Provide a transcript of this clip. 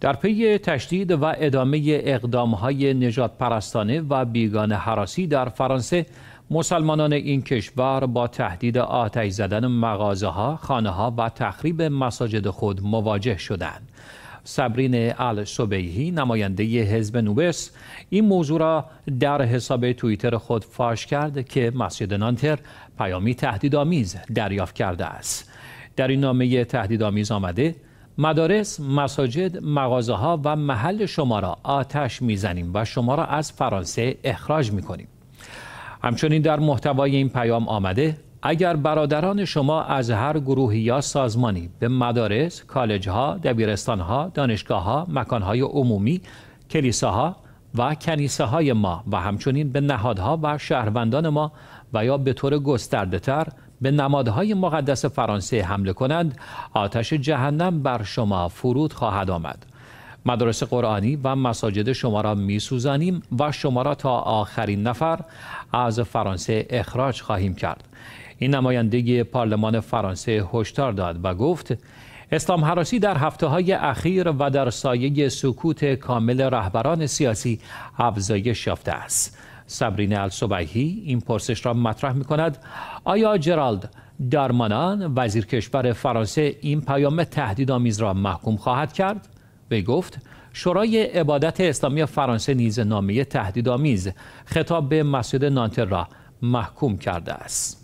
در پی تشدید و ادامه اقدام‌های نجات پرستانه و بیگانه هراسی در فرانسه، مسلمانان این کشور با تهدید آتش زدن مغازه‌ها، خانه‌ها و تخریب مساجد خود مواجه شدند. صبرینه الصبیحی، نماینده حزب نوبس، این موضوع را در حساب توییتر خود فاش کرد که مسجد نانتر پیامی تهدیدآمیز دریافت کرده است. در این نامه تهدیدآمیز آمده: مدارس، مساجد، مغازه‌ها و محل شما را آتش می‌زنیم و شما را از فرانسه اخراج می‌کنیم. همچنین در محتوای این پیام آمده: اگر برادران شما از هر گروهی یا سازمانی به مدارس، کالج‌ها، دبیرستان‌ها، دانشگاه‌ها، مکان‌های عمومی، کلیساها و کنیسه‌های ما و همچنین به نهادها و شهروندان ما و یا به طور گسترده‌تر به نمادهای مقدس فرانسه حمله کنند، آتش جهنم بر شما فرود خواهد آمد. مدارس قرآنی و مساجد شما را میسوزانیم و شما را تا آخرین نفر از فرانسه اخراج خواهیم کرد. این نماینده پارلمان فرانسه هشدار داد و گفت: اسلام هراسی در هفته‌های اخیر و در سایه سکوت کامل رهبران سیاسی افزایش یافته است. صبرینه الصبیحی این پرسش را مطرح می‌کند: آیا جرالد دارمانان، وزیر کشور فرانسه، این پیام تهدیدآمیز را محکوم خواهد کرد؟ وی گفت: شورای عبادت اسلامی فرانسه نیز نامه تهدیدآمیز خطاب به مسجد نانتر را محکوم کرده است.